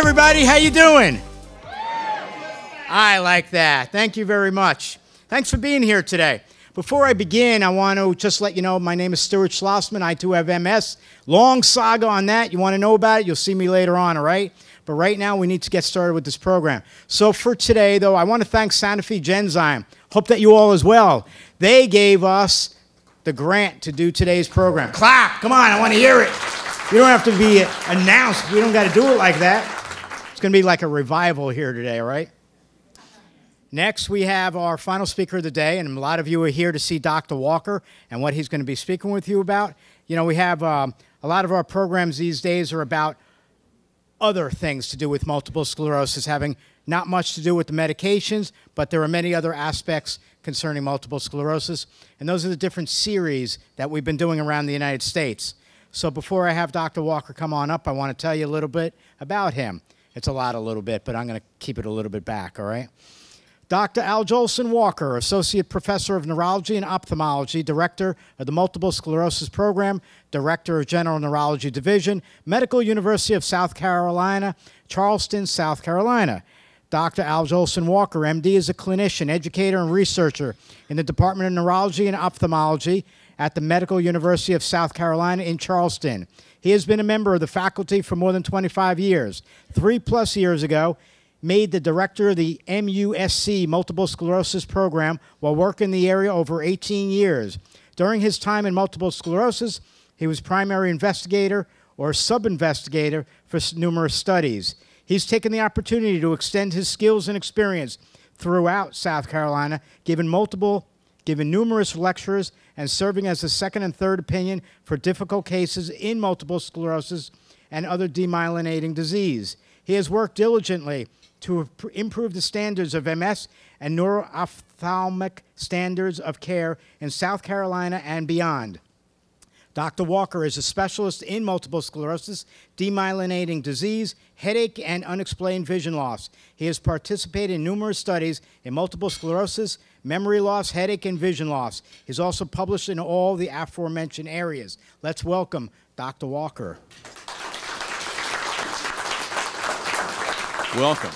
everybody. How you doing? I like that. Thank you very much. Thanks for being here today. Before I begin, I want to just let you know my name is Stuart Schlossman. I too have MS. Long saga on that. You want to know about it? You'll see me later on, all right? But right now, we need to get started with this program. So for today, though, I want to thank Sanofi Genzyme. Hope that you all as well. They gave us the grant to do today's program. Clap. Come on. I want to hear it. You don't have to be announced. We don't got to do it like that. It's going to be like a revival here today, all right? Next, we have our final speaker of the day, and a lot of you are here to see Dr. Walker and what he's going to be speaking with you about. You know, we have a lot of our programs these days are about other things to do with multiple sclerosis, having not much to do with the medications, but there are many other aspects concerning multiple sclerosis. And those are the different series that we've been doing around the United States. So before I have Dr. Walker come on up, I want to tell you a little bit about him. It's a lot, a little bit, but I'm going to keep it a little bit back, all right? Dr. Aljoeson Walker, Associate Professor of Neurology and Ophthalmology, Director of the Multiple Sclerosis Program, Director of General Neurology Division, Medical University of South Carolina, Charleston, South Carolina. Dr. Aljoeson Walker, MD, is a clinician, educator, and researcher in the Department of Neurology and Ophthalmology at the Medical University of South Carolina in Charleston. He has been a member of the faculty for more than 25 years. 3+ years ago, made the director of the MUSC Multiple Sclerosis Program while working in the area over 18 years. During his time in multiple sclerosis, he was primary investigator or sub-investigator for numerous studies. He's taken the opportunity to extend his skills and experience throughout South Carolina, given numerous lectures and serving as a second and third opinion for difficult cases in multiple sclerosis and other demyelinating disease. He has worked diligently to improve the standards of MS and neuro-ophthalmic standards of care in South Carolina and beyond. Dr. Walker is a specialist in multiple sclerosis, demyelinating disease, headache, and unexplained vision loss. He has participated in numerous studies in multiple sclerosis, memory loss, headache, and vision loss. He's also published in all the aforementioned areas. Let's welcome Dr. Walker. Welcome.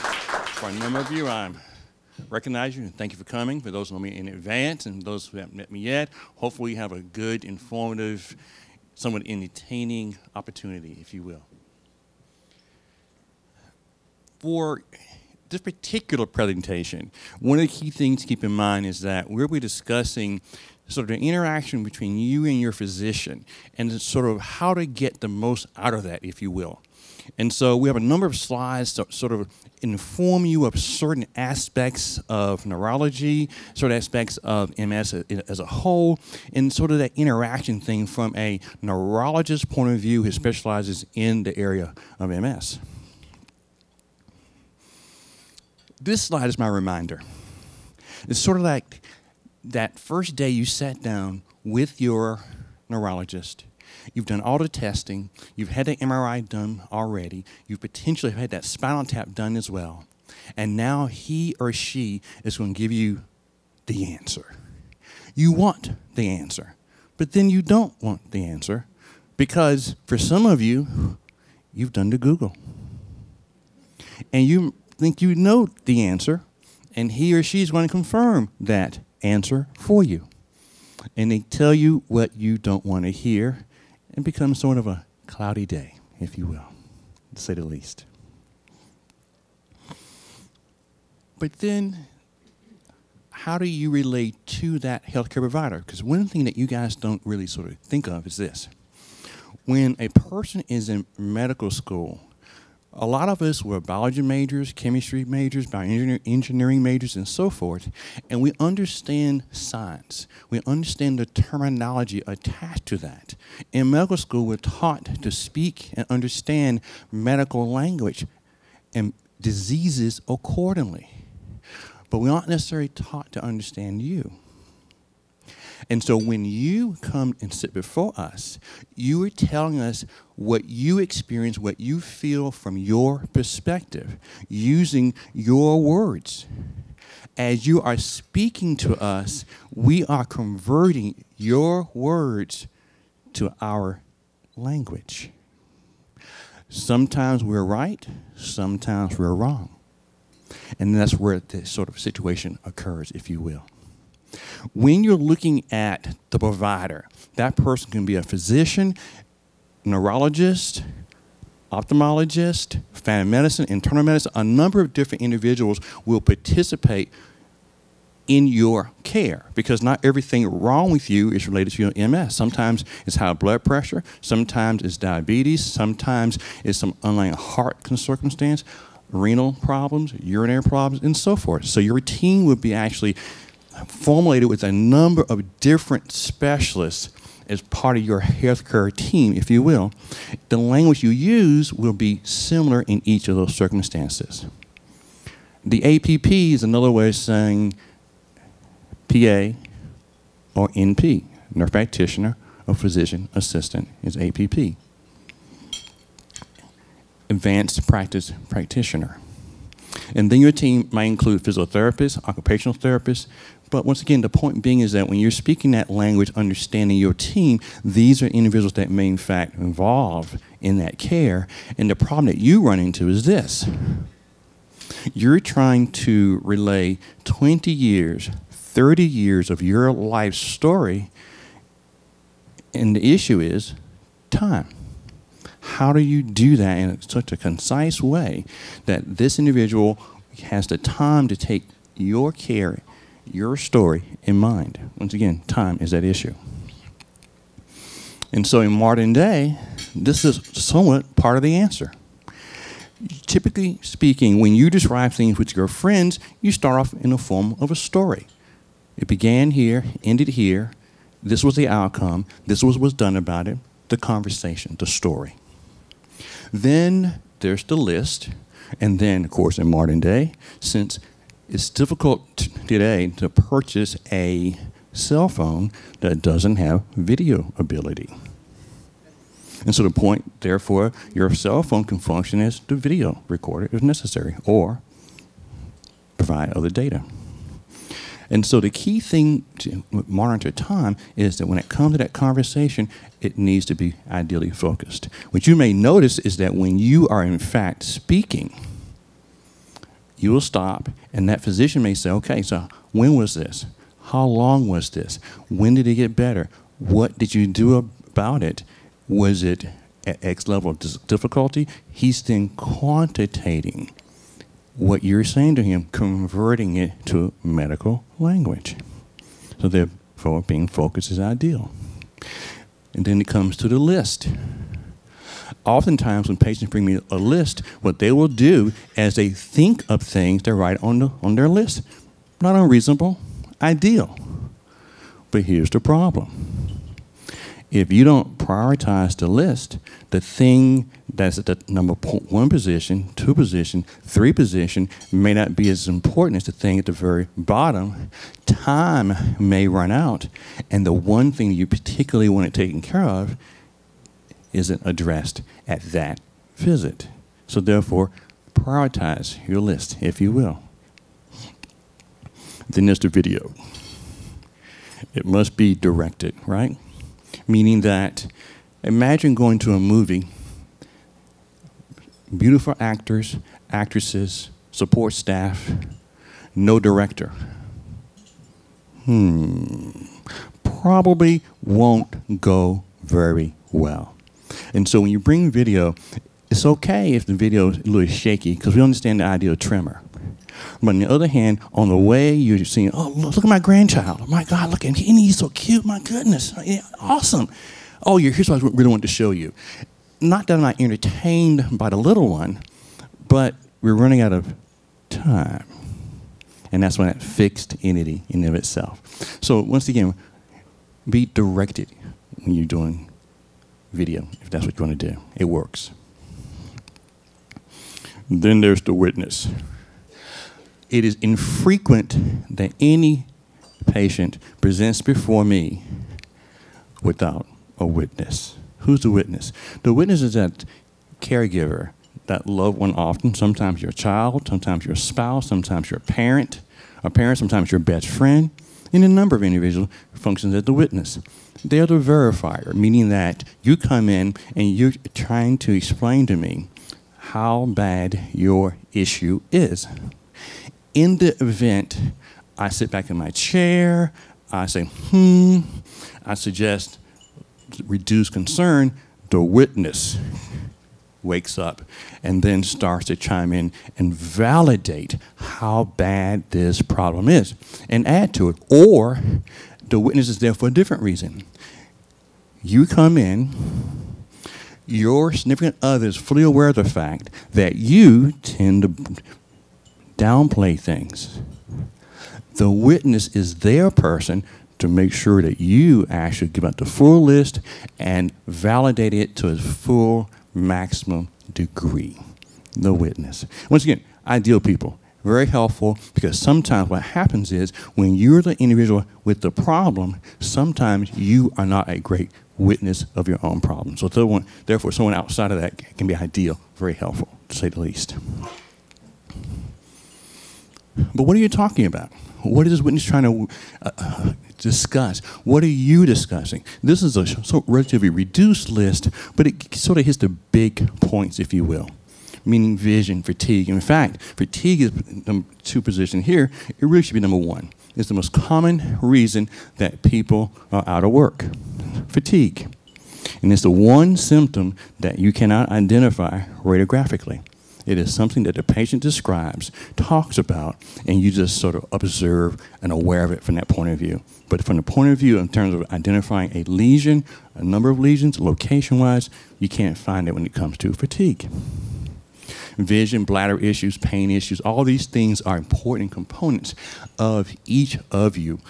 For a number of you, I recognize you and thank you for coming. For those who know me in advance and those who haven't met me yet, hopefully you have a good, informative, somewhat entertaining opportunity, if you will. For this particular presentation, one of the key things to keep in mind is that we'll be discussing sort of the interaction between you and your physician and sort of how to get the most out of that, if you will. And so we have a number of slides to sort of inform you of certain aspects of neurology, certain aspects of MS as a whole, and sort of that interaction thing from a neurologist's point of view who specializes in the area of MS. This slide is my reminder. It's sort of like that first day you sat down with your neurologist. You've done all the testing. You've had the MRI done already. You've potentially had that spinal tap done as well. And now he or she is going to give you the answer. You want the answer, but then you don't want the answer because for some of you, you've done the Google. And you think you know the answer, and he or she is going to confirm that answer for you. And they tell you what you don't want to hear, and becomes sort of a cloudy day, if you will, to say the least. But then, how do you relate to that healthcare provider? Because one thing that you guys don't really sort of think of is this. When a person is in medical school, a lot of us were biology majors, chemistry majors, bioengineering majors, and so forth, and we understand science. We understand the terminology attached to that. In medical school, we're taught to speak and understand medical language and diseases accordingly, but we aren't necessarily taught to understand you. And so when you come and sit before us, you are telling us what you experience, what you feel from your perspective, using your words. As you are speaking to us, we are converting your words to our language. Sometimes we're right, sometimes we're wrong. And that's where this sort of situation occurs, if you will. When you're looking at the provider, that person can be a physician, neurologist, ophthalmologist, family medicine, internal medicine. A number of different individuals will participate in your care, because not everything wrong with you is related to your MS. Sometimes it's high blood pressure, sometimes it's diabetes, sometimes it's some underlying heart circumstance, renal problems, urinary problems, and so forth. So your routine would be actually formulated with a number of different specialists as part of your healthcare team, if you will. The language you use will be similar in each of those circumstances. The APP is another way of saying PA or NP, nurse practitioner or physician assistant is APP. Advanced practice practitioner. And then your team might include physiotherapists, occupational therapists, but once again, the point being is that when you're speaking that language, understanding your team, these are individuals that may in fact involved in that care, and the problem that you run into is this. You're trying to relay 20 years, 30 years of your life story, and the issue is time. How do you do that in such a concise way that this individual has the time to take your care, your story in mind? Once again, time is that issue. And so in modern day, this is somewhat part of the answer. Typically speaking, when you describe things with your friends, you start off in the form of a story. It began here, ended here, this was the outcome, this was what's done about it, the conversation, the story. Then there's the list, and then, of course, in modern day, since it's difficult today to purchase a cell phone that doesn't have video ability. And so the point, therefore, your cell phone can function as the video recorder if necessary, or provide other data. And so the key thing to monitor time is that when it comes to that conversation, it needs to be ideally focused. What you may notice is that when you are in fact speaking, you will stop, and that physician may say, okay, so when was this? How long was this? When did it get better? What did you do about it? Was it at X level of difficulty? He's then quantitating what you're saying to him, converting it to medical language. So therefore, being focused is ideal. And then it comes to the list. Oftentimes, when patients bring me a list, what they will do as they think of things, they write on their list. Not unreasonable, ideal. But here's the problem. If you don't prioritize the list, the thing that's at the number one position, two position, three position may not be as important as the thing at the very bottom. Time may run out, and the one thing you particularly want it taken care of isn't addressed at that visit. So therefore, prioritize your list, if you will. Then there's the video. It must be directed, right? Meaning that, imagine going to a movie, beautiful actors, actresses, support staff, no director. Probably won't go very well. And so when you bring video, it's okay if the video is a little shaky, because we understand the idea of tremor. But on the other hand, on the way, you're seeing, oh, look at my grandchild. Oh, my God, look at him. He's so cute. My goodness. Awesome. Oh, here's what I really wanted to show you. Not that I'm not entertained by the little one, but we're running out of time. And that's when that fixed entity in and of itself. So once again, be directed when you're doing video, if that's what you want to do. It works. Then there's the witness. It is infrequent that any patient presents before me without a witness. Who's the witness? The witness is that caregiver, that loved one often, sometimes your child, sometimes your spouse, sometimes your parent, sometimes your best friend. in a number of individuals, functions as the witness. They're the verifier, meaning that you come in and you're trying to explain to me how bad your issue is. In the event, I sit back in my chair, I say, I suggest reduce concern, the witness wakes up and then starts to chime in and validate how bad this problem is and add to it. Or the witness is there for a different reason. You come in, your significant other is fully aware of the fact that you tend to downplay things. The witness is their person to make sure that you actually give out the full list and validate it to its full maximum degree. The witness. Once again, ideal people. Very helpful, because sometimes what happens is when you're the individual with the problem, sometimes you are not a great witness of your own problem. So therefore, someone outside of that can be ideal, very helpful, to say the least. But what are you talking about? What is this witness trying to discuss? What are you discussing? This is a relatively reduced list, but it sort of hits the big points, if you will. Meaning vision, fatigue. In fact, fatigue is number two position here. It really should be number one. It's the most common reason that people are out of work. Fatigue. And it's the one symptom that you cannot identify radiographically. It is something that the patient describes, talks about, and you just sort of observe and aware of it from that point of view. But from the point of view in terms of identifying a lesion, a number of lesions, location-wise, you can't find it when it comes to fatigue. Vision, bladder issues, pain issues, all these things are important components of each of you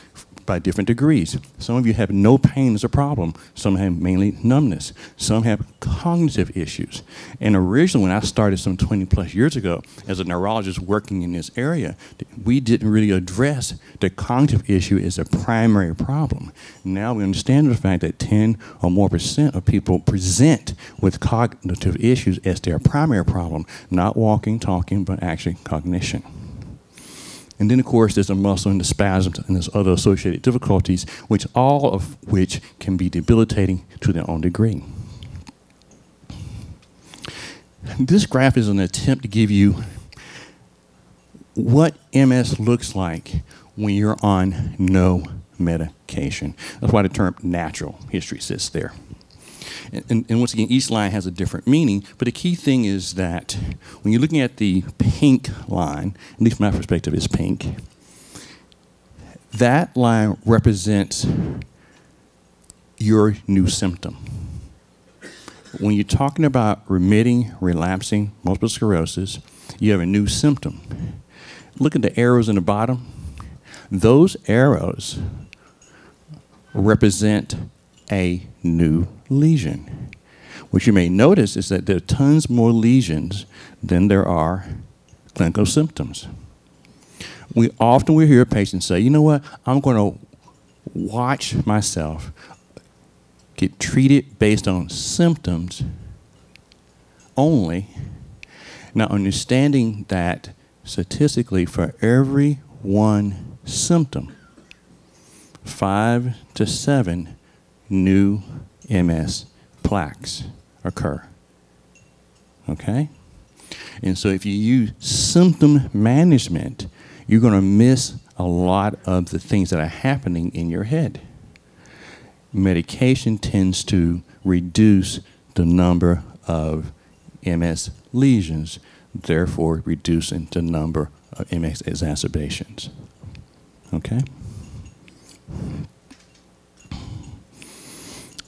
by different degrees. Some of you have no pain as a problem. Some have mainly numbness. Some have cognitive issues. And originally, when I started some 20-plus years ago as a neurologist working in this area, we didn't really address the cognitive issue as a primary problem. Now we understand the fact that 10% or more of people present with cognitive issues as their primary problem, not walking, talking, but actually cognition. And then, of course, there's the muscle and the spasms and there's other associated difficulties, which all of which can be debilitating to their own degree. This graph is an attempt to give you what MS looks like when you're on no medication. That's why the term natural history sits there. And once again, each line has a different meaning, but the key thing is that when you're looking at the pink line, at least from my perspective it's pink, that line represents your new symptom. When you're talking about remitting, relapsing, multiple sclerosis, you have a new symptom. Look at the arrows in the bottom. Those arrows represent a new lesion. What you may notice is that there are tons more lesions than there are clinical symptoms. We often hear patients say, you know what, I'm going to watch myself get treated based on symptoms only, not understanding that statistically for every one symptom, 5 to 7 new MS plaques occur, okay? And so if you use symptom management, you're gonna miss a lot of the things that are happening in your head. Medication tends to reduce the number of MS lesions, therefore reducing the number of MS exacerbations, okay?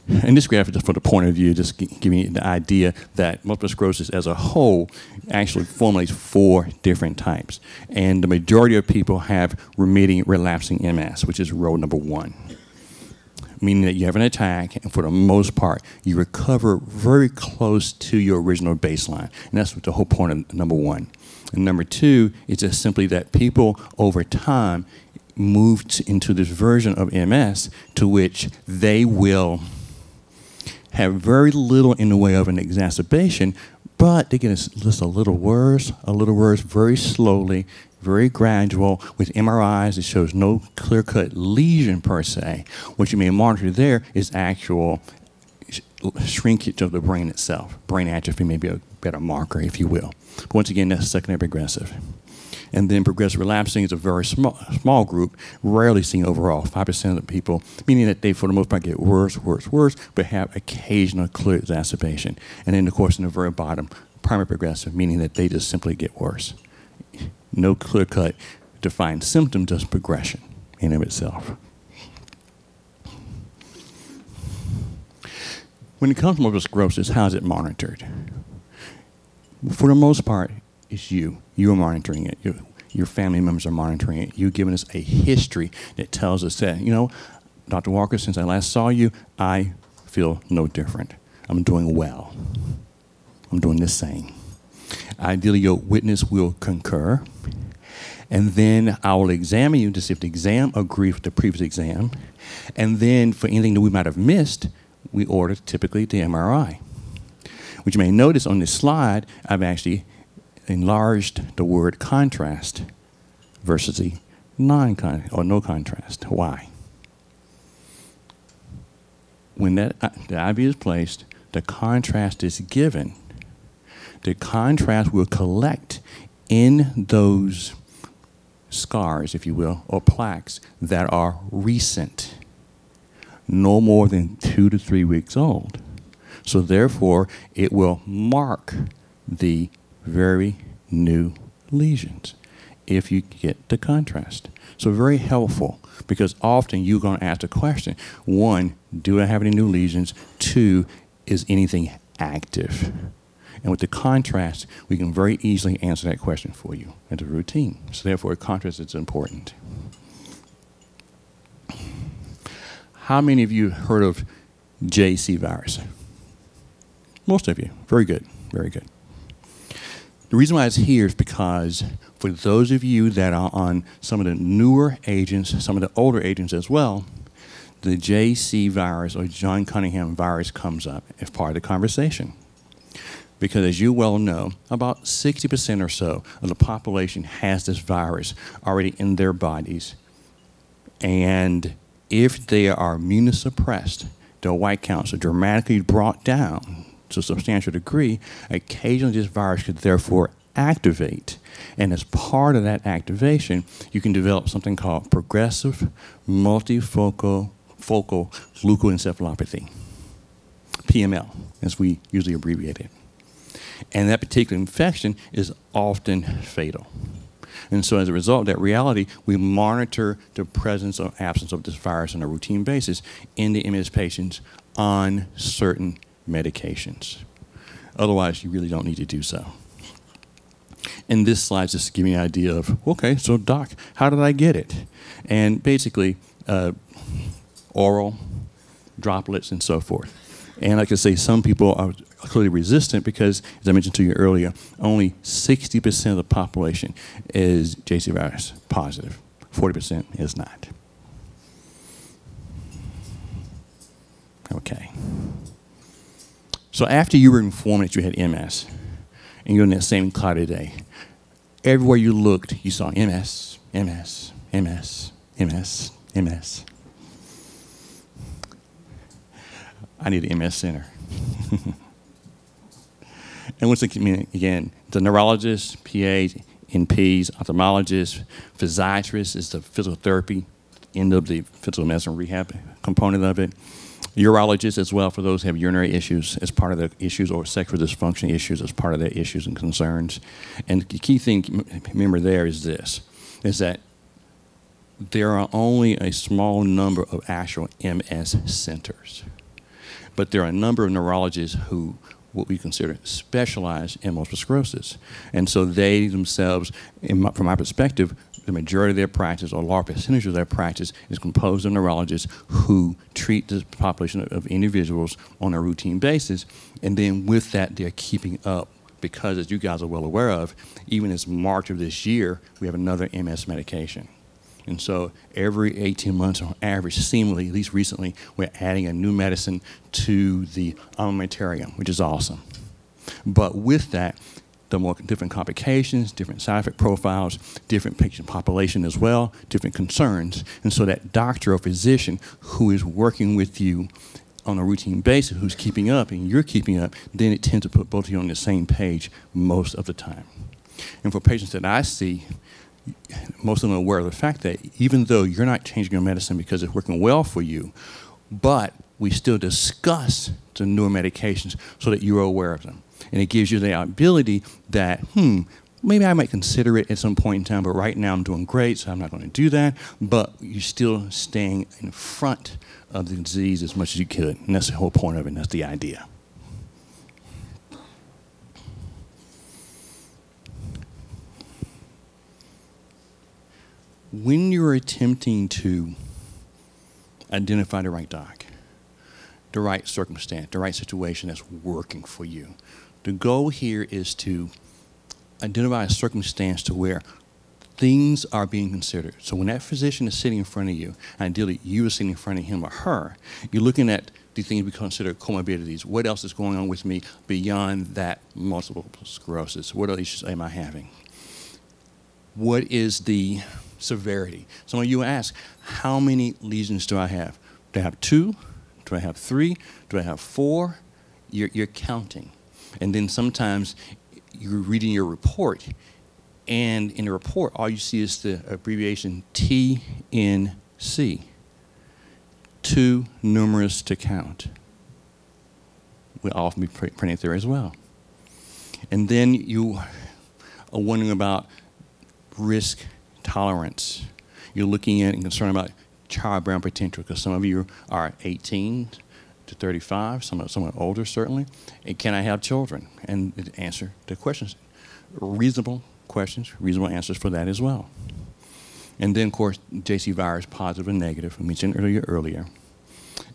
And this graph is just for the point of view, just giving you the idea that multiple sclerosis as a whole actually formulates 4 different types. And the majority of people have remitting, relapsing MS, which is row number 1. Meaning that you have an attack, and for the most part, you recover very close to your original baseline. And that's the whole point of number 1. And number 2 is just simply that people over time moved into this version of MS to which they will have very little in the way of an exacerbation, but they get just a little worse, very slowly, very gradual with MRIs. It shows no clear-cut lesion per se. What you may monitor there is actual shrinkage of the brain itself. Brain atrophy may be a better marker, if you will. But once again, that's secondary progressive. And then progressive relapsing is a very small group, rarely seen overall, 5% of the people, meaning that they, for the most part, get worse, but have occasional clear exacerbation. And then, of course, in the very bottom, primary progressive, meaning that they just simply get worse. No clear-cut defined symptom, just progression in and of itself. When it comes to multiple sclerosis, how is it monitored? For the most part, it's you. You are monitoring it. Your family members are monitoring it. You've given us a history that tells us that, you know, Dr. Walker, since I last saw you, I feel no different. I'm doing well. I'm doing the same. Ideally, your witness will concur. And then I will examine you to see if the exam agrees with the previous exam. And then for anything that we might have missed, we order typically the MRI. Which you may notice on this slide, I've actually enlarged the word contrast versus the no contrast. Why? When the IV is placed, the contrast is given. The contrast will collect in those scars, if you will, or plaques that are recent, no more than 2 to 3 weeks old. So therefore, it will mark the very new lesions if you get the contrast. So very helpful, because often you're going to ask the question, one, do I have any new lesions? Two, is anything active? And with the contrast, we can very easily answer that question for you as a routine. So therefore, contrast is important. How many of you heard of JC virus? Most of you. Very good. Very good. The reason why it's here is because for those of you that are on some of the newer agents, some of the older agents as well, the JC virus or John Cunningham virus comes up as part of the conversation. Because as you well know, about 60% or so of the population has this virus already in their bodies. And if they are immunosuppressed, their white counts are dramatically brought down to a substantial degree. Occasionally this virus could therefore activate. And as part of that activation, you can develop something called progressive multifocal leukoencephalopathy, PML, as we usually abbreviate it. And that particular infection is often fatal. And so as a result of that reality, we monitor the presence or absence of this virus on a routine basis in the MS patients on certain medications. Otherwise, you really don't need to do so. And this slide just gives me an idea of, okay, so doc, how did I get it? And basically, oral, droplets, and so forth. And like I say, some people are clearly resistant because, as I mentioned to you earlier, only 60% of the population is JC virus positive. 40% is not. Okay. So after you were informed that you had MS, and you're in that same cloudy day, everywhere you looked, you saw MS, MS, MS, MS, MS. I need an MS center. And once again, the neurologists, PAs, NPs, ophthalmologists, physiatrists is the physical therapy, end of the physical medicine rehab component of it. Urologists as well, for those who have urinary issues as part of their issues, or sexual dysfunction issues as part of their issues and concerns. And the key thing, remember there, is this, is that there are only a small number of actual MS centers. But there are a number of neurologists who what we consider specialized in multiple sclerosis. And so they themselves, from my perspective, the majority of their practice, or large percentage of their practice, is composed of neurologists who treat the population of individuals on a routine basis. And then with that, they're keeping up because, as you guys are well aware of, even as March of this year, we have another MS medication. And so every 18 months on average, seemingly, at least recently, we're adding a new medicine to the armamentarium, which is awesome. But with that, the There are more different complications, different side effect profiles, different patient population as well, different concerns. And so that doctor or physician who is working with you on a routine basis, who's keeping up and you're keeping up, then it tends to put both of you on the same page most of the time. And for patients that I see, most of them are aware of the fact that even though you're not changing your medicine because it's working well for you, but we still discuss the newer medications so that you're aware of them. And it gives you the ability that, maybe I might consider it at some point in time, but right now I'm doing great, so I'm not going to do that. But you're still staying in front of the disease as much as you could. And that's the whole point of it, and that's the idea. When you're attempting to identify the right doc, the right circumstance, the right situation that's working for you, the goal here is to identify a circumstance to where things are being considered. So when that physician is sitting in front of you, ideally you are sitting in front of him or her, you're looking at the things we consider comorbidities. What else is going on with me beyond that multiple sclerosis? What other issues am I having? What is the severity? Some of you ask, how many lesions do I have? Do I have 2? Do I have 3? Do I have 4? You're counting. And then sometimes you're reading your report, and in the report, all you see is the abbreviation TNC, too numerous to count. We'll often be printed there as well. And then you are wondering about risk tolerance. You're looking at and concerned about childbearing potential, because some of you are 18 to 35, some are older certainly, and can I have children? And answer the questions. Reasonable questions, reasonable answers for that as well. And then, of course, JC virus, positive and negative, I mentioned earlier.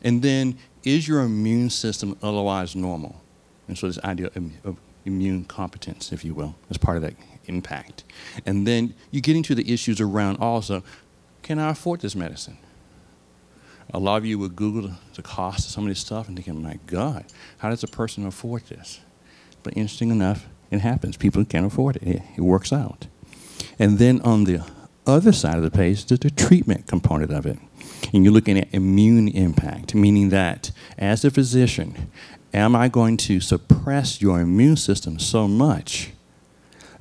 And then, is your immune system otherwise normal? And so this idea of immune competence, if you will, is part of that impact. And then you get into the issues around also, can I afford this medicine? A lot of you would Google the cost of some of this stuff and thinking, my God, how does a person afford this? But interesting enough, it happens. People can't afford it. It works out. And then on the other side of the page, there's the treatment component of it. And you're looking at immune impact, meaning that as a physician, am I going to suppress your immune system so much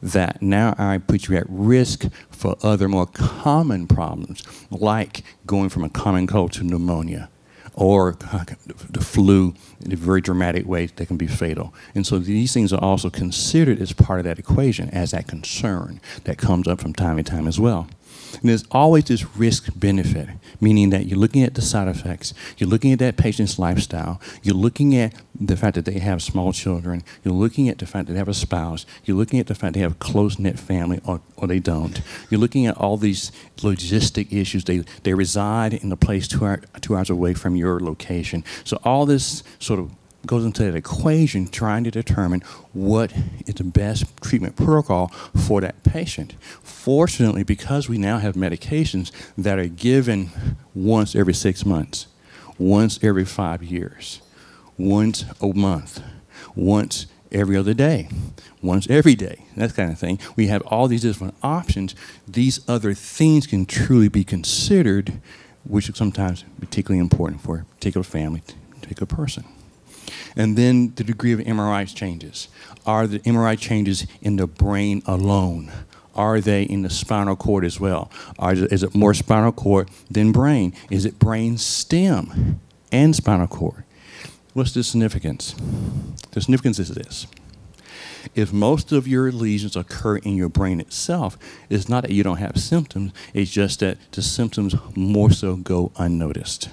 that now I put you at risk for other more common problems, like going from a common cold to pneumonia, or the flu in a very dramatic way that can be fatal. And so these things are also considered as part of that equation, as that concern that comes up from time to time as well. And there's always this risk-benefit, meaning that you're looking at the side effects, you're looking at that patient's lifestyle, you're looking at the fact that they have small children, you're looking at the fact that they have a spouse, you're looking at the fact they have a close-knit family or they don't. You're looking at all these logistic issues. They reside in a place two hours away from your location. So all this sort of goes into that equation, trying to determine what is the best treatment protocol for that patient. Fortunately, because we now have medications that are given once every 6 months, once every 5 years, once a month, once every other day, once every day, that kind of thing. We have all these different options. These other things can truly be considered, which is sometimes particularly important for a particular family, particular person. And then the degree of MRI changes. Are the MRI changes in the brain alone? Are they in the spinal cord as well? Is it more spinal cord than brain? Is it brain stem and spinal cord? What's the significance? The significance is this. If most of your lesions occur in your brain itself, it's not that you don't have symptoms, it's just that the symptoms more so go unnoticed.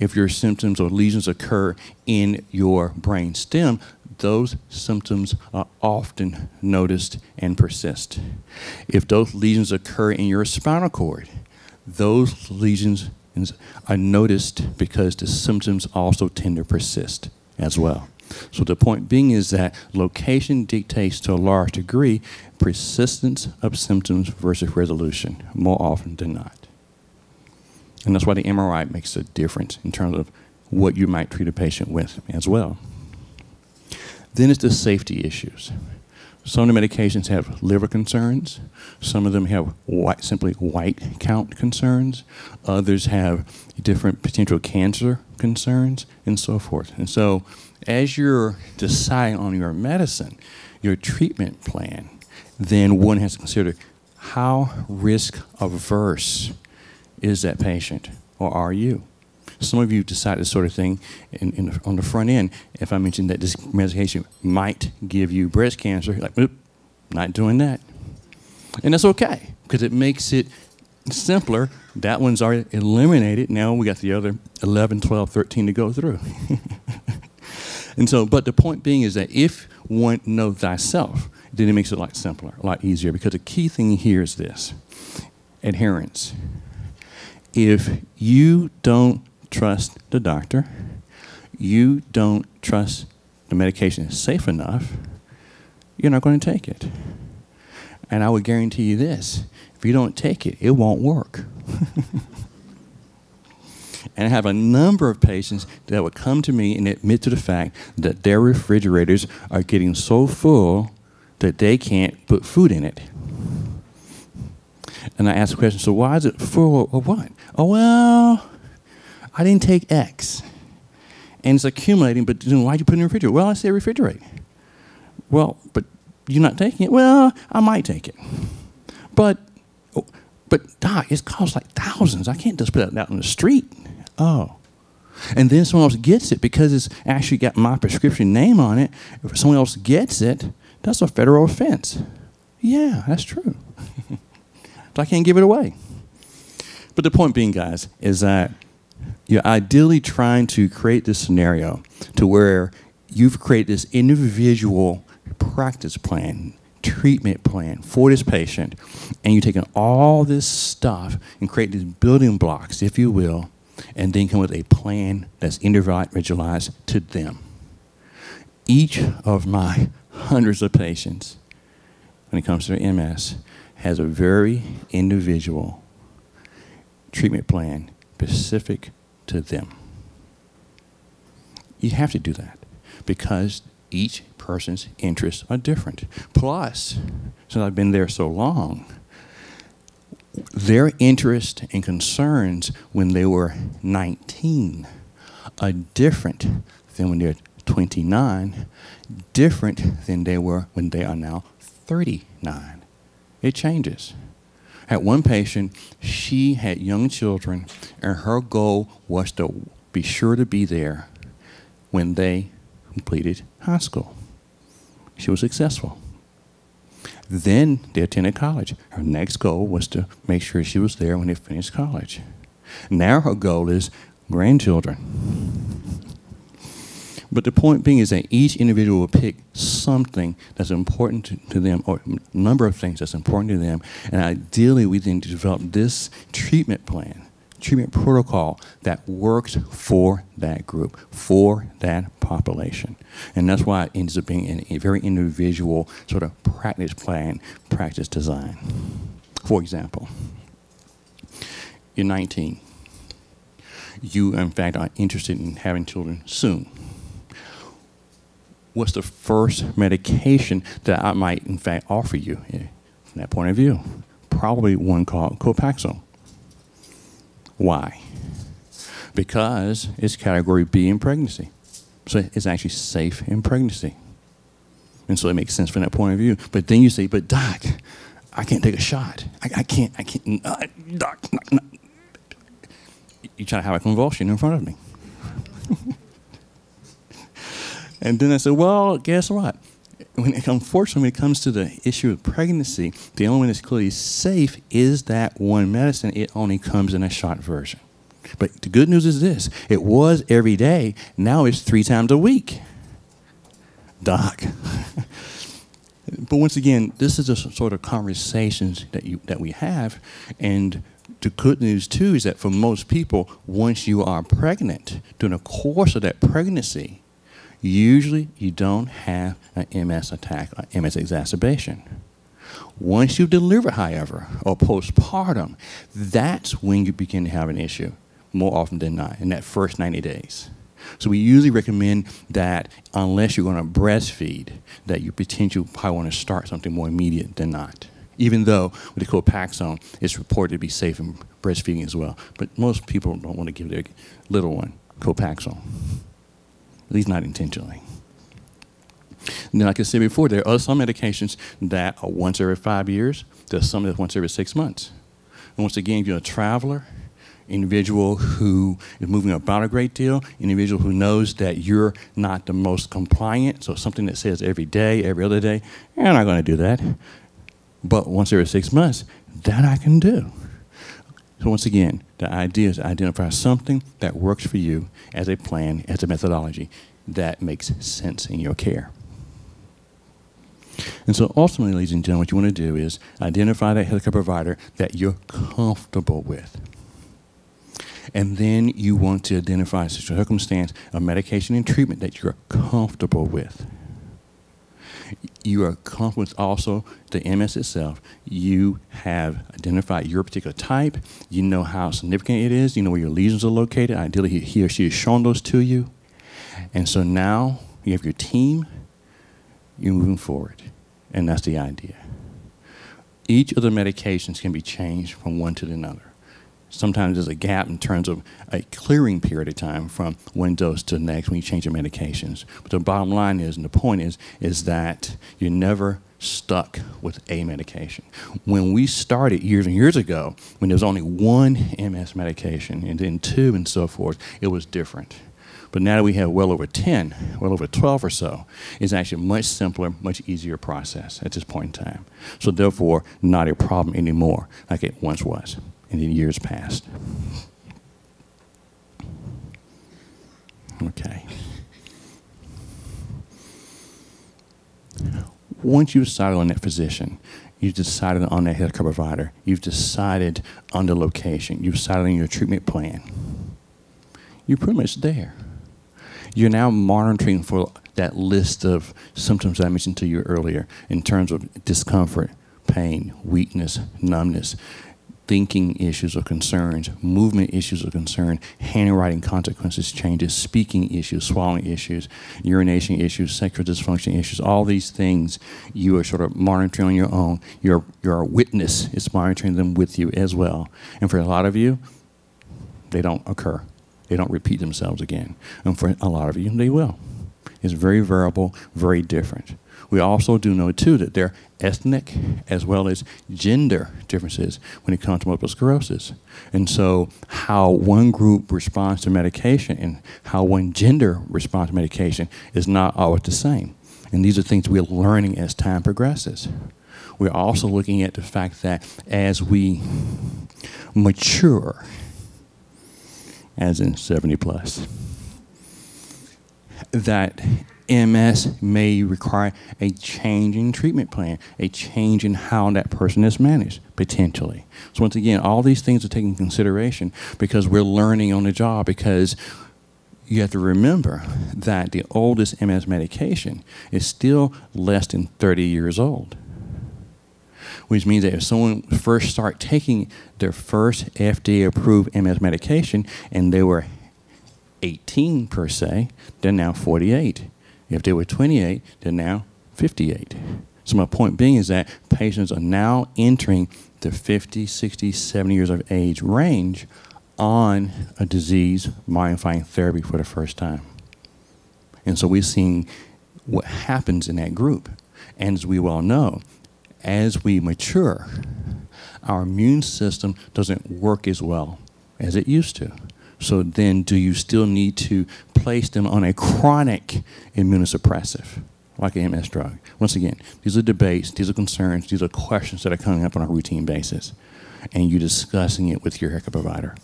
If your symptoms or lesions occur in your brain stem, those symptoms are often noticed and persist. If those lesions occur in your spinal cord, those lesions are noticed because the symptoms also tend to persist as well. So the point being is that location dictates to a large degree persistence of symptoms versus resolution, more often than not. And that's why the MRI makes a difference in terms of what you might treat a patient with as well. Then it's the safety issues. Some of the medications have liver concerns. Some of them have simply white count concerns. Others have different potential cancer concerns and so forth. And so as you're deciding on your medicine, your treatment plan, then one has to consider how risk averse is that patient, or are you? Some of you decide this sort of thing on the front end. If I mention that this medication might give you breast cancer, you're like, oop, not doing that. And that's okay, because it makes it simpler. That one's already eliminated. Now we got the other 11, 12, 13 to go through. And so, but the point being is that if one knows thyself, then it makes it a lot simpler, a lot easier, because the key thing here is this, adherence. If you don't trust the doctor, you don't trust the medication is safe enough, you're not going to take it. And I would guarantee you this, if you don't take it, it won't work. And I have a number of patients that would come to me and admit to the fact that their refrigerators are getting so full that they can't put food in it. And I ask the question, so why is it full of what? Oh, well, I didn't take X. And it's accumulating, but then why'd you put it in the refrigerator? Well, I said refrigerate. Well, but you're not taking it? Well, I might take it. But doc, it costs like thousands. I can't just put it out on the street. Oh. And then someone else gets it because it's actually got my prescription name on it. If someone else gets it, that's a federal offense. Yeah, that's true. But I can't give it away. But the point being, guys, is that you're ideally trying to create this scenario to where you've created this individual practice plan, treatment plan for this patient, and you're taking all this stuff and creating these building blocks, if you will, and then come with a plan that's individualized to them. Each of my hundreds of patients, when it comes to their MS, has a very individual treatment plan specific to them. You have to do that because each person's interests are different. Plus, since I've been there so long, their interests and concerns when they were 19 are different than when they're 29, different than they were when they are now 39. It changes. I had one patient, she had young children, and her goal was to be sure to be there when they completed high school. She was successful. Then they attended college. Her next goal was to make sure she was there when they finished college. Now her goal is grandchildren. But the point being is that each individual will pick something that's important to them, or a number of things that's important to them, and ideally we then develop this treatment plan, treatment protocol that works for that group, for that population. And that's why it ends up being a very individual sort of practice plan, practice design. For example, you're 19. You, in fact, are interested in having children soon. What's the first medication that I might, in fact, offer you from that point of view? Probably one called Copaxone. Why? Because it's category B in pregnancy. So it's actually safe in pregnancy. And so it makes sense from that point of view. But then you say, but doc, I can't take a shot. I can't, doc. You try to have a convulsion in front of me. And then I said, well, guess what? Unfortunately, when it comes to the issue of pregnancy, the only one that's clearly safe is that one medicine. It only comes in a shot version. But the good news is this. It was every day. Now it's 3 times a week. Doc. But once again, this is the sort of conversations that we have. And the good news, too, is that for most people, once you are pregnant, during the course of that pregnancy, usually you don't have an MS attack or MS exacerbation. Once you deliver, however, or postpartum, that's when you begin to have an issue, more often than not, in that first 90 days. So we usually recommend that unless you're going to breastfeed, that you potentially probably want to start something more immediate than not. Even though with the Copaxone, it's reported to be safe in breastfeeding as well. But most people don't want to give their little one Copaxone, at least not intentionally. And then like I said before, there are some medications that are once every 5 years. There's some that's once every 6 months. And once again, if you're a traveler, individual who is moving about a great deal, individual who knows that you're not the most compliant, so something that says every day, every other day, you're not going to do that. But once every 6 months, that I can do. So once again, the idea is to identify something that works for you as a plan, as a methodology that makes sense in your care. And so ultimately, ladies and gentlemen, what you want to do is identify that healthcare provider that you're comfortable with. And then you want to identify a circumstance, a medication and treatment that you're comfortable with. You are comfortable with also the MS itself. You have identified your particular type. You know how significant it is. You know where your lesions are located. Ideally, he or she has shown those to you. And so now you have your team. You're moving forward. And that's the idea. Each of the medications can be changed from one to another. Sometimes there's a gap in terms of a clearing period of time from one dose to the next when you change your medications. But the bottom line is, and the point is that you're never stuck with a medication. When we started years and years ago, when there was only one MS medication and then two and so forth, it was different. But now that we have well over 10, well over 12 or so, it's actually a much simpler, much easier process at this point in time. So therefore, not a problem anymore like it once was. And in years past. Okay. Once you've decided on that physician, you've decided on that healthcare provider, you've decided on the location, you've decided on your treatment plan, you're pretty much there. You're now monitoring for that list of symptoms I mentioned to you earlier in terms of discomfort, pain, weakness, numbness, thinking issues or concerns, movement issues or concern, handwriting consequences, changes, speaking issues, swallowing issues, urination issues, sexual dysfunction issues, all these things you are sort of monitoring on your own. Your witness is monitoring them with you as well. And for a lot of you, they don't occur. They don't repeat themselves again. And for a lot of you, they will. It's very variable, very different. We also do know, too, that there are ethnic as well as gender differences when it comes to multiple sclerosis. And so how one group responds to medication and how one gender responds to medication is not always the same. And these are things we're learning as time progresses. We're also looking at the fact that as we mature, as in 70 plus, that MS may require a change in treatment plan, a change in how that person is managed, potentially. So once again, all these things are taken into consideration because we're learning on the job, because you have to remember that the oldest MS medication is still less than 30 years old, which means that if someone first starts taking their first FDA-approved MS medication and they were 18 per se, they're now 48. If they were 28, they're now 58. So my point being is that patients are now entering the 50, 60, 70 years of age range on a disease-modifying therapy for the first time. And so we're seeing what happens in that group. And as we well know, as we mature, our immune system doesn't work as well as it used to. So then do you still need to place them on a chronic immunosuppressive, like an MS drug? Once again, these are debates, these are concerns, these are questions that are coming up on a routine basis. And you're discussing it with your healthcare provider.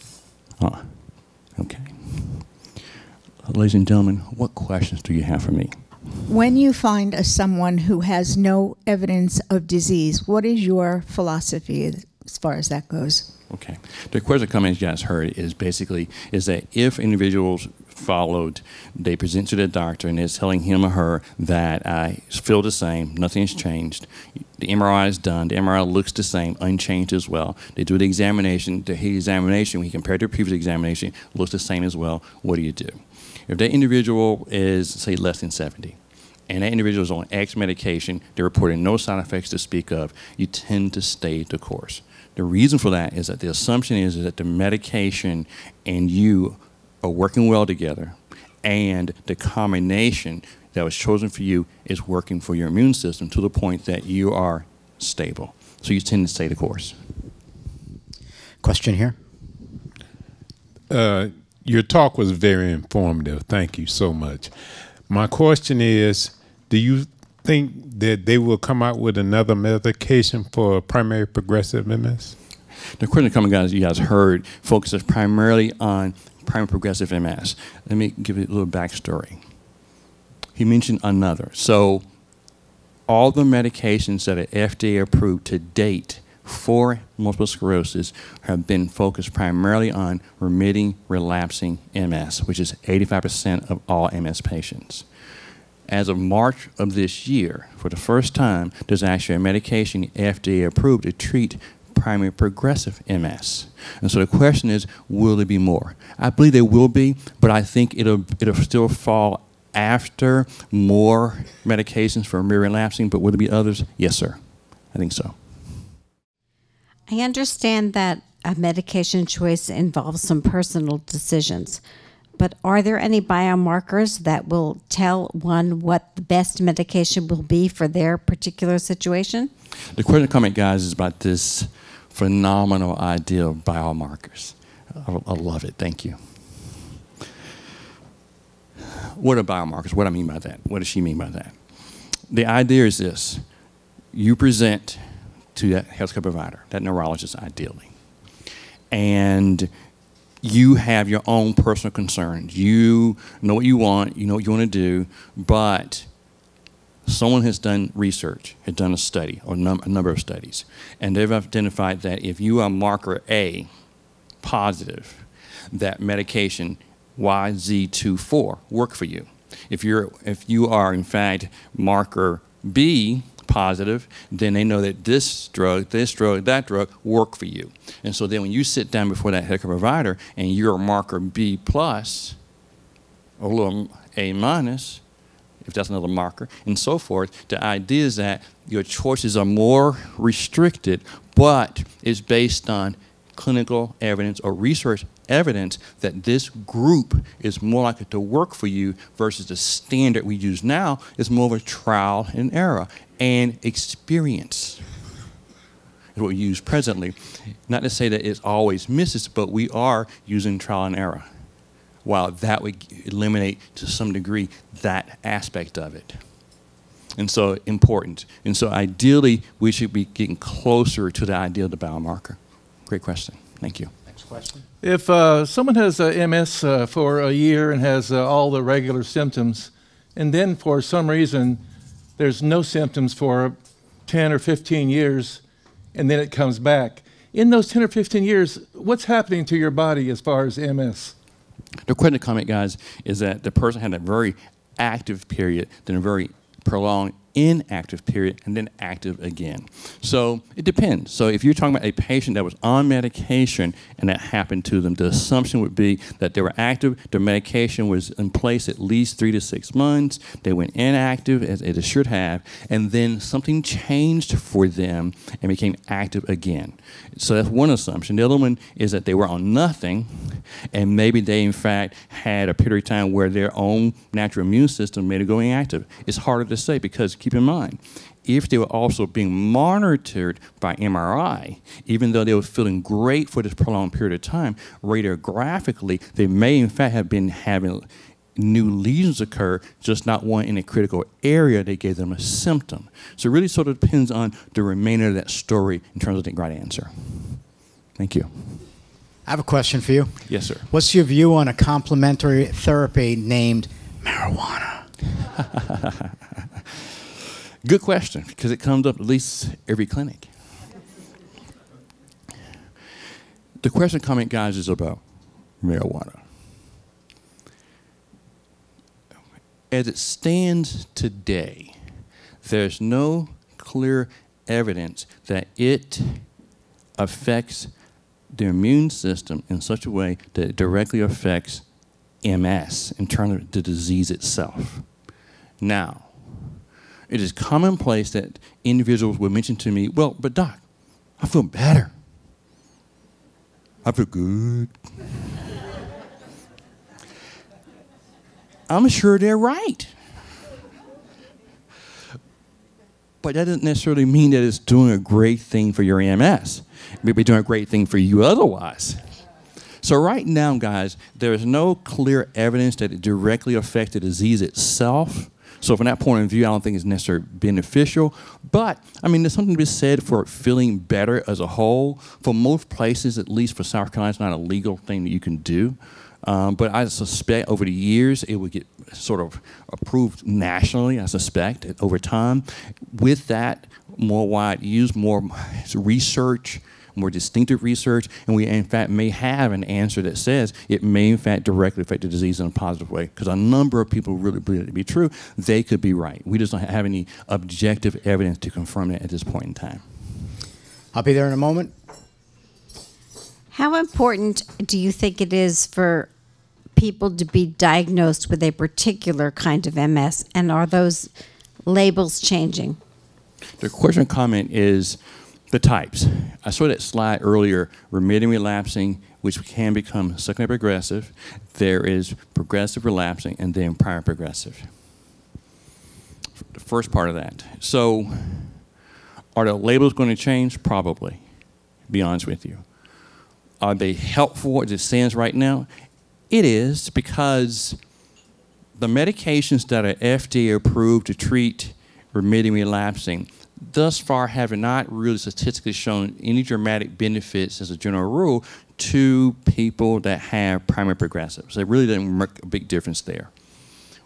Okay. Ladies and gentlemen, what questions do you have for me? When you find someone who has no evidence of disease, what is your philosophy as far as that goes? Okay. The question coming, as you guys heard, is basically is that if individuals followed, they present to their doctor and it's telling him or her that I feel the same, nothing's changed, the MRI is done, the MRI looks the same, unchanged as well. They do the examination, when he compared to the previous examination, looks the same as well. What do you do? If that individual is, say, less than 70, and that individual is on X medication, they're reporting no side effects to speak of, you tend to stay the course. The reason for that is that the assumption is that the medication and you are working well together, and the combination that was chosen for you is working for your immune system to the point that you are stable. So you tend to stay the course. Question here. Your talk was very informative. Thank you so much. My question is, do you think that they will come out with another medication for primary progressive MS? The question coming, guys, you guys heard, focuses primarily on primary progressive MS. Let me give you a little backstory. He mentioned another. So all the medications that are FDA approved to date for multiple sclerosis have been focused primarily on remitting, relapsing MS, which is 85% of all MS patients. As of March of this year, for the first time, there's actually a medication FDA approved to treat primary progressive MS. And so the question is, will there be more? I believe there will be, but I think it'll still fall after more medications for relapsing, but will there be others? Yes, sir. I think so. I understand that a medication choice involves some personal decisions, but are there any biomarkers that will tell one what the best medication will be for their particular situation? The question coming, guys, is about this phenomenal idea of biomarkers. I love it. Thank you. What are biomarkers? What do I mean by that? What does she mean by that? The idea is this. You present to that healthcare provider, that neurologist ideally. And you have your own personal concerns. You know what you want, you know what you want to do, but someone has done research, has done a study, or a number of studies, and they've identified that if you are marker A positive, that medication YZ24 work for you. If you are in fact marker B positive, then they know that this drug, that drug work for you. And so then when you sit down before that healthcare provider and you're a marker B plus, or a little A minus, if that's another marker, and so forth, the idea is that your choices are more restricted, but it's based on clinical evidence or research evidence that this group is more likely to work for you versus the standard we use now is more of a trial and error. And experience is what we use presently. Not to say that it always misses, but we are using trial and error. While that would eliminate to some degree that aspect of it. And so important. And so ideally, we should be getting closer to the idea of the biomarker. Great question. Thank you. Next question. If someone has MS for a year and has all the regular symptoms, and then for some reason there's no symptoms for 10 or 15 years, and then it comes back. In those 10 or 15 years, what's happening to your body as far as MS? The critical comment, guys, is that the person had a very active period, then a very prolonged inactive period, and then active again. So it depends. So if you're talking about a patient that was on medication and that happened to them, the assumption would be that they were active, their medication was in place at least 3 to 6 months, they went inactive, as it should have, and then something changed for them and became active again. So that's one assumption. The other one is that they were on nothing, and maybe they, in fact, had a period of time where their own natural immune system made it go inactive. It's harder to say because keep in mind, if they were also being monitored by MRI, even though they were feeling great for this prolonged period of time, radiographically, they may in fact have been having new lesions occur, just not one in a critical area that gave them a symptom. So it really sort of depends on the remainder of that story in terms of the right answer. Thank you. I have a question for you. Yes, sir. What's your view on a complementary therapy named marijuana? Good question, because it comes up at least every clinic. The question comment, guys, is about marijuana. As it stands today, there's no clear evidence that it affects the immune system in such a way that it directly affects MS and turn it to disease itself. Now, it is commonplace that individuals will mention to me, well, but doc, I feel better. I feel good. I'm sure they're right. But that doesn't necessarily mean that it's doing a great thing for your MS. It may be doing a great thing for you otherwise. So right now, guys, there is no clear evidence that it directly affects the disease itself. So from that point of view, I don't think it's necessarily beneficial. But, I mean, there's something to be said for feeling better as a whole. For most places, at least for South Carolina, it's not a legal thing that you can do. But I suspect over the years, it would get sort of approved nationally, I suspect, over time. With that, more wide use, more research, more distinctive research, and we in fact may have an answer that says it may in fact directly affect the disease in a positive way, because a number of people really believe it to be true. They could be right. We just don't have any objective evidence to confirm that at this point in time. I'll be there in a moment. How important do you think it is for people to be diagnosed with a particular kind of MS, and are those labels changing? The question or comment is the types. I saw that slide earlier, remitting relapsing, which can become secondary progressive. There is progressive relapsing, and then prior progressive. The first part of that. So are the labels going to change? Probably, to be honest with you. Are they helpful as it stands right now? It is, because the medications that are FDA approved to treat remitting relapsing thus far have not really statistically shown any dramatic benefits as a general rule to people that have primary progressive. So it really doesn't make a big difference there.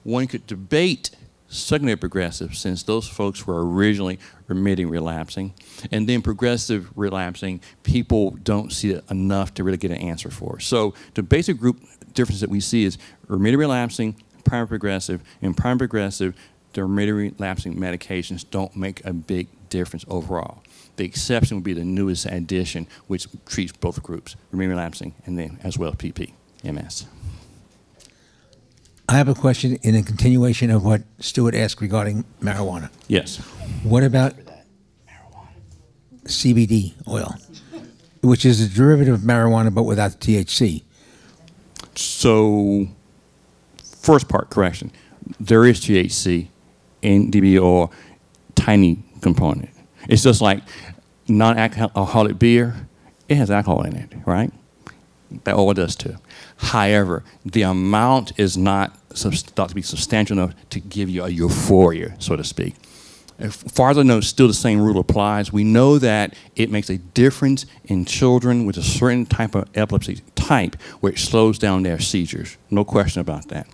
One could debate secondary progressive, since those folks were originally remitting relapsing, and then progressive relapsing, people don't see it enough to really get an answer for. So the basic group difference that we see is remitting relapsing, primary progressive, and primary progressive. The remitting relapsing medications don't make a big difference overall. The exception would be the newest addition, which treats both groups, remitting relapsing and then as well PP, MS. I have a question in a continuation of what Stuart asked regarding marijuana. Yes. What about CBD oil, which is a derivative of marijuana but without THC? So, first part, correction. There is THC in DBO, tiny component. It's just like non-alcoholic beer. It has alcohol in it, right? That all it does too. However, the amount is not thought to be substantial enough to give you a euphoria, so to speak. As far as I know, still the same rule applies. We know that it makes a difference in children with a certain type of epilepsy type where it slows down their seizures. No question about that.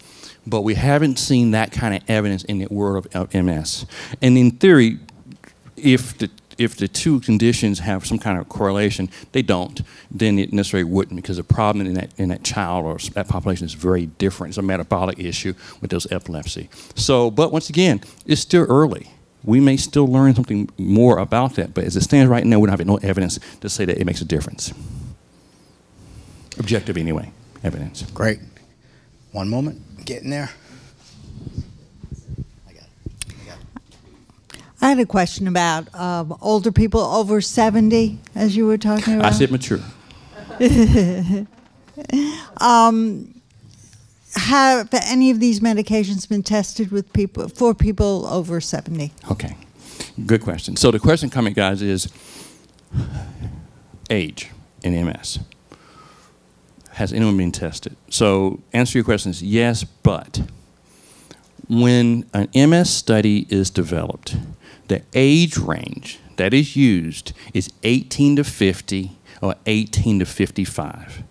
But we haven't seen that kind of evidence in the world of MS. And in theory, if the two conditions have some kind of correlation, they don't, then it necessarily wouldn't, because the problem in that child or that population is very different. It's a metabolic issue with those epilepsy. So, but once again, it's still early. We may still learn something more about that, but as it stands right now, we don't have no evidence to say that it makes a difference. Objective anyway, evidence. Great. One moment. Getting there. I had a question about older people over 70, as you were talking about. I said mature. Have any of these medications been tested with people for people over 70? Okay, good question. So the question coming, guys, is age in MS. Has anyone been tested? So answer your question is yes, but when an MS study is developed, the age range that is used is 18 to 50 or 18 to 55.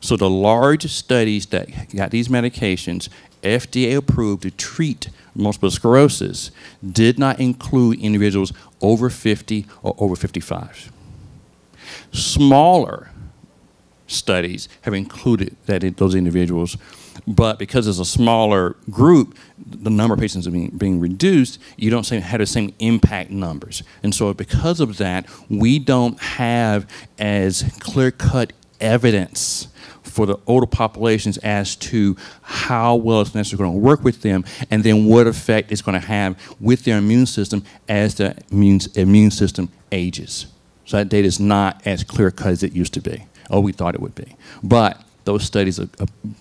So the large studies that got these medications FDA approved to treat multiple sclerosis did not include individuals over 50 or over 55. Smaller studies have included that those individuals, but because it's a smaller group, the number of patients are being reduced, you don't have the same impact numbers. And so because of that, we don't have as clear-cut evidence for the older populations as to how well it's necessarily going to work with them, and then what effect it's going to have with their immune system as the immune system ages. So that data is not as clear-cut as it used to be, or we thought it would be. But those studies are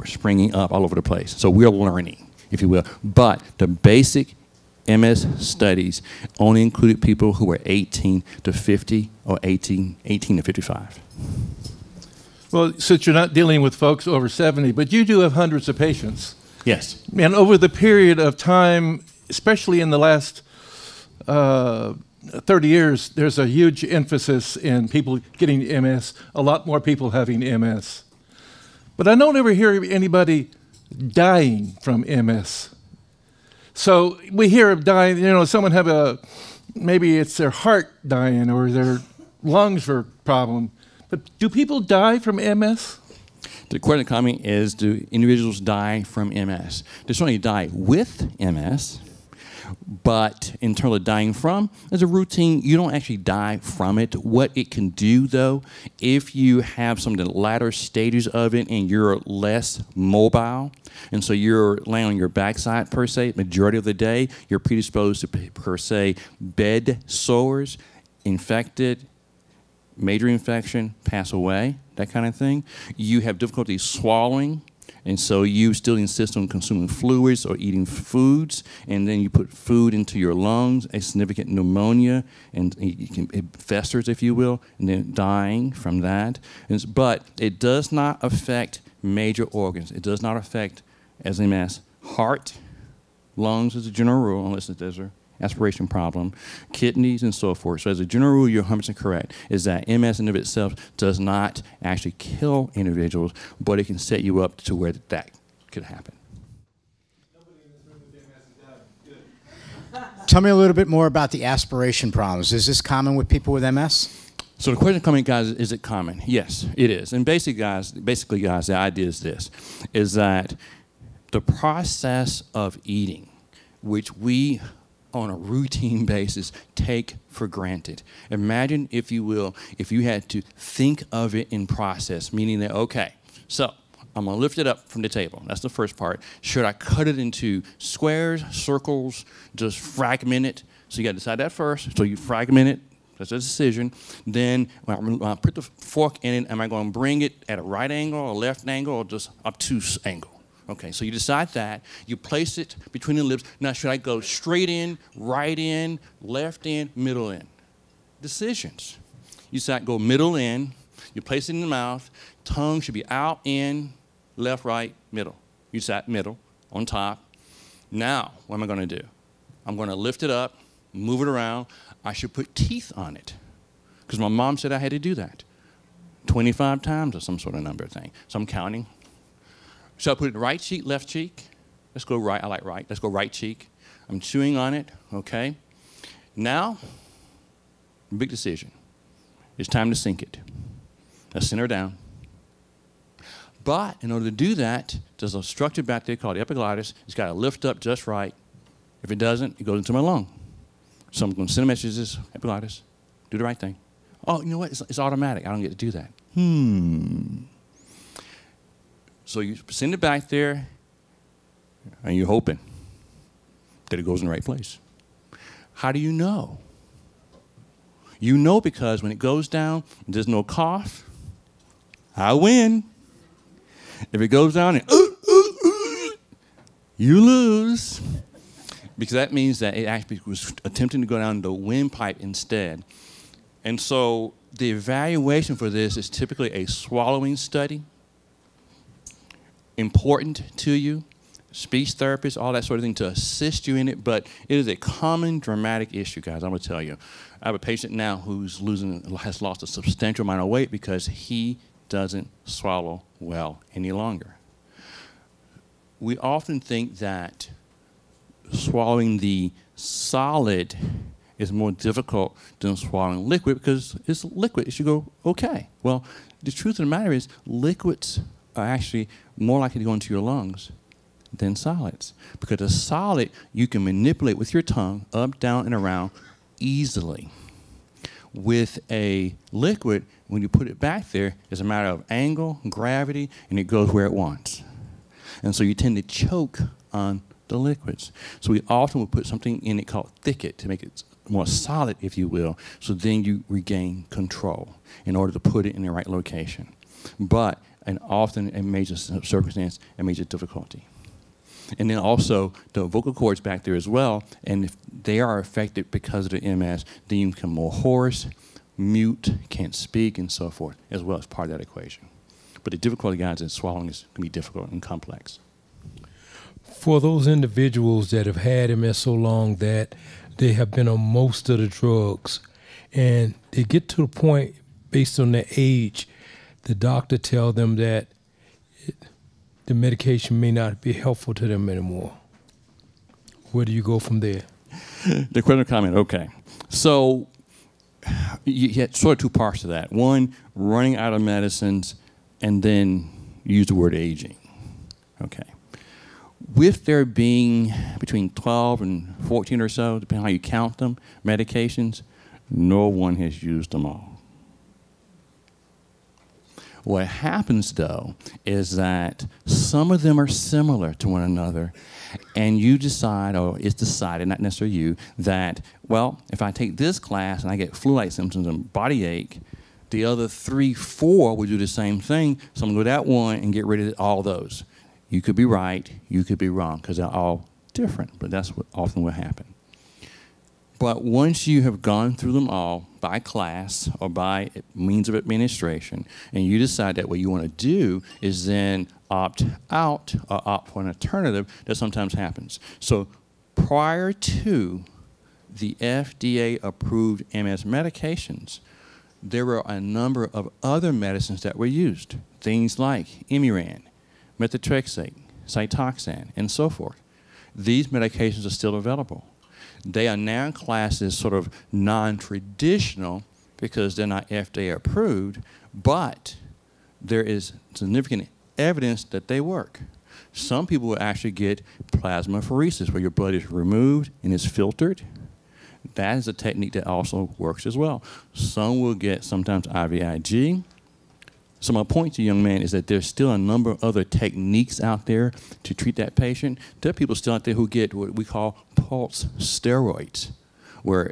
springing up all over the place. So we're learning, if you will. But the basic MS studies only included people who were 18 to 50 or 18 to 55. Well, since you're not dealing with folks over 70, but you do have hundreds of patients. Yes. And over the period of time, especially in the last 30 years, there's a huge emphasis in people getting MS, a lot more people having MS. But I don't ever hear anybody dying from MS. So we hear of dying, you know, someone have a, maybe it's their heart dying or their lungs are a problem. But do people die from MS? The question coming is, do individuals die from MS? They certainly die with MS, but in terms of dying from, as a routine, you don't actually die from it. What it can do, though, if you have some of the latter stages of it and you're less mobile, and so you're laying on your backside, per se, majority of the day, you're predisposed to, per se, bed sores, infected, major infection, pass away, that kind of thing. You have difficulty swallowing, and so you still insist on consuming fluids or eating foods, and then you put food into your lungs, a significant pneumonia, and it festers, if you will, and then dying from that. But it does not affect major organs. It does not affect, as a mass, heart, lungs as a general rule, unless there's a aspiration problem, kidneys, and so forth. So as a general rule, you're 100% correct, is that MS in and of itself does not actually kill individuals, but it can set you up to where that could happen. Nobody in this room with MS is dead. Good. Tell me a little bit more about the aspiration problems. Is this common with people with MS? So the question coming, guys, is it common? Yes, it is. And basically, guys, the idea is this, is that the process of eating, which we on a routine basis take for granted. Imagine, if you will, if you had to think of it in process, meaning that, okay, so I'm gonna lift it up from the table. That's the first part. Should I cut it into squares, circles, just fragment it? So you gotta decide that first. So you fragment it, that's a decision. Then when I put the fork in it, am I gonna bring it at a right angle or a left angle or just obtuse angle? Okay, so you decide that, you place it between the lips. Now, should I go straight in, right in, left in, middle in? Decisions. You decide go middle in, you place it in the mouth, tongue should be out, in, left, right, middle. You decide middle, on top. Now, what am I gonna do? I'm gonna lift it up, move it around. I should put teeth on it, because my mom said I had to do that 25 times or some sort of number thing, so I'm counting. So I put it right cheek, left cheek. Let's go right, I like right. Let's go right cheek. I'm chewing on it, okay? Now, big decision. It's time to sink it. Let's center down. But in order to do that, there's a structure back there called the epiglottis. It's got to lift up just right. If it doesn't, it goes into my lung. So I'm going to send a message to this epiglottis. Do the right thing. Oh, you know what? It's automatic. I don't get to do that. So you send it back there, and you're hoping that it goes in the right place. How do you know? You know because when it goes down, there's no cough. I win. If it goes down and you lose. Because that means that it actually was attempting to go down the windpipe instead. And so the evaluation for this is typically a swallowing study. Important to you, speech therapists, all that sort of thing to assist you in it, but it is a common dramatic issue, guys, I'm gonna tell you. I have a patient now who's has lost a substantial amount of weight because he doesn't swallow well any longer. We often think that swallowing the solid is more difficult than swallowing liquid because it's liquid, it should go okay. Well, the truth of the matter is liquids are actually more likely to go into your lungs than solids. Because a solid, you can manipulate with your tongue, up, down, and around easily. with a liquid, when you put it back there, it's a matter of angle, gravity, and it goes where it wants. And so you tend to choke on the liquids. So we often would put something in it called thicket to make it more solid, if you will, so then you regain control in order to put it in the right location. But and often a major circumstance, a major difficulty. And then also the vocal cords back there as well, and if they are affected because of the MS, then you become more hoarse, mute, can't speak, and so forth, as well as part of that equation. But the difficulty, guys, in swallowing is going to be difficult and complex. For those individuals that have had MS so long that they have been on most of the drugs, and they get to the point, based on their age, the doctor tells them that the medication may not be helpful to them anymore. Where do you go from there? The critical comment, okay. So you had sort of two parts to that. One, running out of medicines, and then use the word aging. Okay. With there being between 12 and 14 or so, depending on how you count them, medications, no one has used them all. What happens, though, is that some of them are similar to one another, and you decide, or it's decided, not necessarily you, that, well, if I take this class and I get flu-like symptoms and body ache, the other three, four will do the same thing, so I'm going to go that one and get rid of all those. You could be right, you could be wrong, because they're all different, but that's what often will happen. But once you have gone through them all by class or by means of administration, and you decide that what you want to do is then opt out or opt for an alternative, that sometimes happens. So prior to the FDA-approved MS medications, there were a number of other medicines that were used, things like Imuran, methotrexate, cytoxan, and so forth. These medications are still available. They are now classed as sort of non-traditional because they're not FDA approved, but there is significant evidence that they work. Some people will actually get plasmapheresis, where your blood is removed and is filtered. That is a technique that also works as well. Some will get sometimes IVIG. So my point to you, young man, is that there's still a number of other techniques out there to treat that patient. There are people still out there who get what we call pulse steroids, where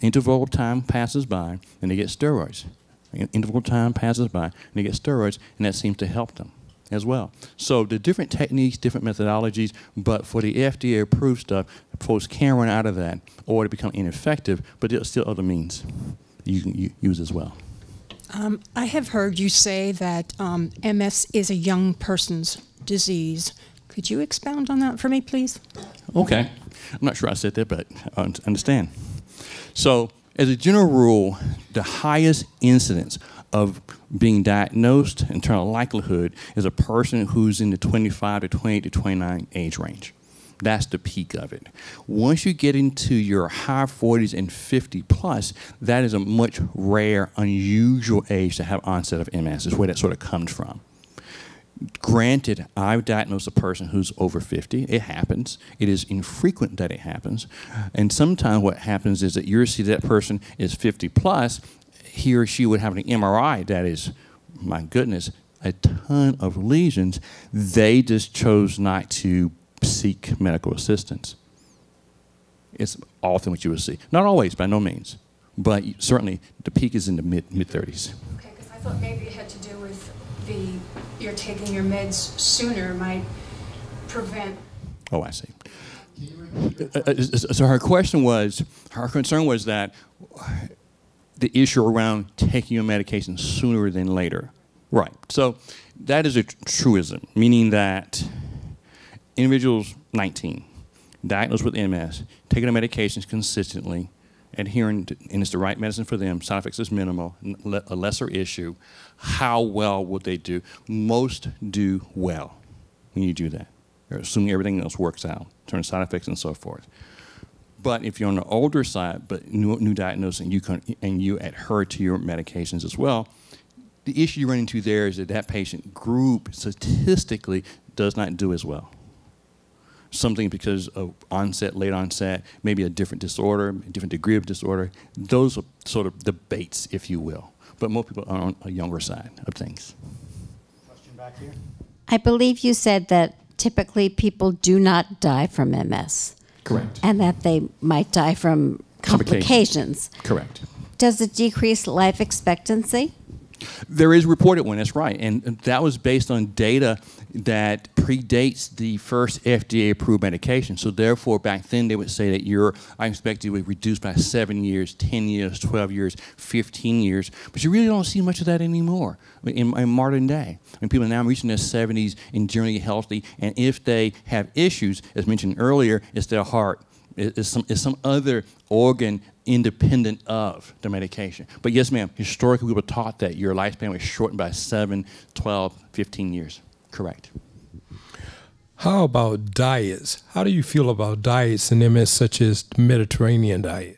interval time passes by and they get steroids. Interval time passes by and they get steroids, and that seems to help them as well. So the different techniques, different methodologies, but for the FDA-approved stuff, folks can run out of that or to become ineffective, but there's still other means you can use as well. I have heard you say that MS is a young person's disease. Could you expound on that for me, please? Okay. I'm not sure I said that, but I understand. So, as a general rule, the highest incidence of being diagnosed, internal likelihood, is a person who's in the 25 to 28 to 29 age range. That's the peak of it. Once you get into your high 40s and 50 plus, that is a much rare, unusual age to have onset of MS. It's where that sort of comes from. Granted, I've diagnosed a person who's over 50. It happens. It is infrequent that it happens. And sometimes what happens is that you see that person is 50 plus, he or she would have an MRI that is, my goodness, a ton of lesions. They just chose not to seek medical assistance. It's often what you will see. Not always, by no means, but certainly the peak is in the mid-30s. Okay, because I thought maybe it had to do with you're taking your meds sooner might prevent. Oh, I see. So her concern was that the issue around taking your medication sooner than later. Right, so that is a truism, meaning that individuals 19, diagnosed with MS, taking their medications consistently, adhering to, and it's the right medicine for them, side effects is minimal, a lesser issue, how well would they do? Most do well when you do that. You're assuming everything else works out, in terms of side effects and so forth. But if you're on the older side, but new diagnosis, and you adhere to your medications as well, the issue you run into there is that that patient group statistically does not do as well. something because of onset, late onset, maybe a different disorder, a different degree of disorder. Those are sort of debates, if you will. But most people are on a younger side of things. Question back here. I believe you said that typically people do not die from MS. Correct. And that they might die from complications. Correct. Does it decrease life expectancy? There is reported one, that's right. And that was based on data that predates the first FDA-approved medication. So therefore, back then, they would say that your life expectancy would reduce by 7 years, 10 years, 12 years, 15 years. But you really don't see much of that anymore in modern day. I mean, people are now reaching their 70s and generally healthy. And if they have issues, as mentioned earlier, it's their heart. It's some other organ independent of the medication. But yes, ma'am, historically we were taught that your lifespan was shortened by 7, 12, 15 years. Correct. How about diets? How do you feel about diets in MS, such as the Mediterranean diet?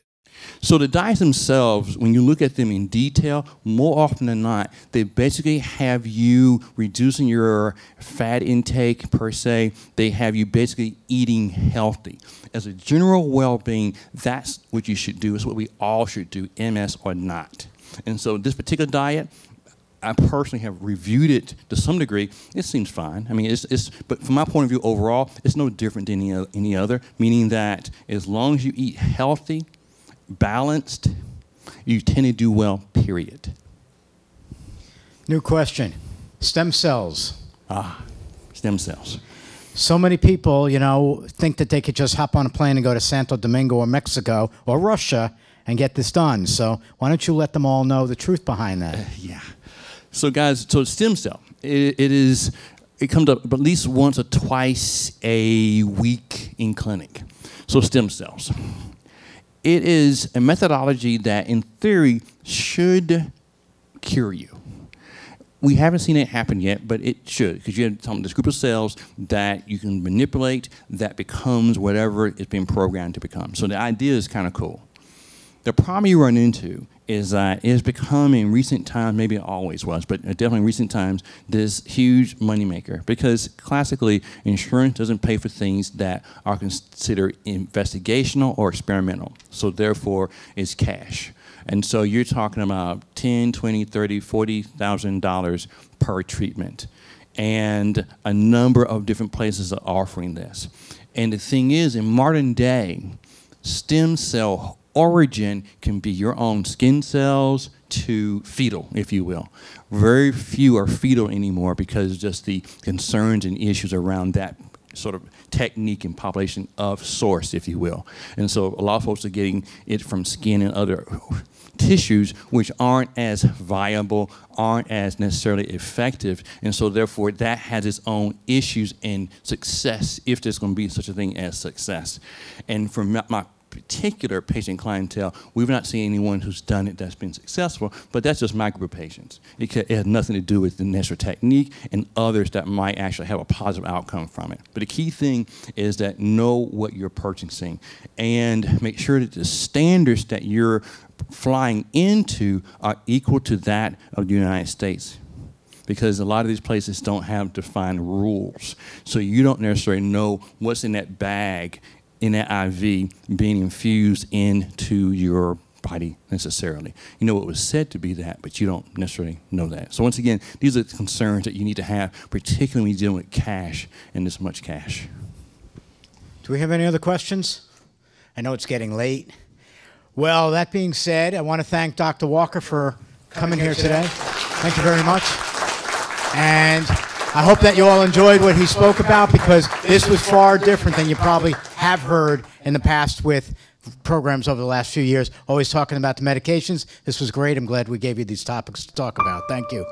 So the diets themselves, when you look at them in detail, more often than not, they basically have you reducing your fat intake per se. They have you basically eating healthy. As a general well-being, that's what you should do. It's what we all should do, MS or not. And so this particular diet, I personally have reviewed it to some degree. It seems fine. I mean, but from my point of view overall, it's no different than any other, meaning that as long as you eat healthy, balanced, you tend to do well, period. New question. Stem cells. Ah, stem cells. So many people, you know, think that they could just hop on a plane and go to Santo Domingo or Mexico or Russia and get this done. So why don't you let them all know the truth behind that? Yeah. So guys, so stem cell, it comes up at least once or twice a week in clinic. So stem cells. It is a methodology that, in theory, should cure you. We haven't seen it happen yet, but it should, because you have this group of cells that you can manipulate that becomes whatever it's been programmed to become. So the idea is kind of cool. The problem you run into is that it's become, in recent times, maybe it always was, but definitely in recent times, this huge moneymaker. Because classically, insurance doesn't pay for things that are considered investigational or experimental. So therefore, it's cash. And so you're talking about $10,000, $20,000, $30,000, $40,000 per treatment. And a number of different places are offering this. And the thing is, in modern day, stem cell origin can be your own skin cells to fetal, if you will. Very few are fetal anymore because just the concerns and issues around that sort of technique and population of source, if you will. And so a lot of folks are getting it from skin and other tissues which aren't as viable, aren't as necessarily effective, and so therefore that has its own issues in success, if there's going to be such a thing as success. And from my particular patient clientele, we've not seen anyone who's done it that's been successful, but that's just my group of patients. It has nothing to do with the natural technique and others that might actually have a positive outcome from it. But the key thing is that know what you're purchasing and make sure that the standards that you're flying into are equal to that of the United States, because a lot of these places don't have defined rules. So you don't necessarily know what's in that bag, in that IV being infused into your body necessarily. You know it was said to be that, but you don't necessarily know that. So once again, these are the concerns that you need to have, particularly when you're dealing with cash and this much cash. Do we have any other questions? I know it's getting late. Well, that being said, I want to thank Dr. Walker for coming here today. Thank you very much. And I hope that you all enjoyed what he spoke about, because this was far different than you probably have heard in the past with programs over the last few years, always talking about the medications. This was great. I'm glad we gave you these topics to talk about. Thank you.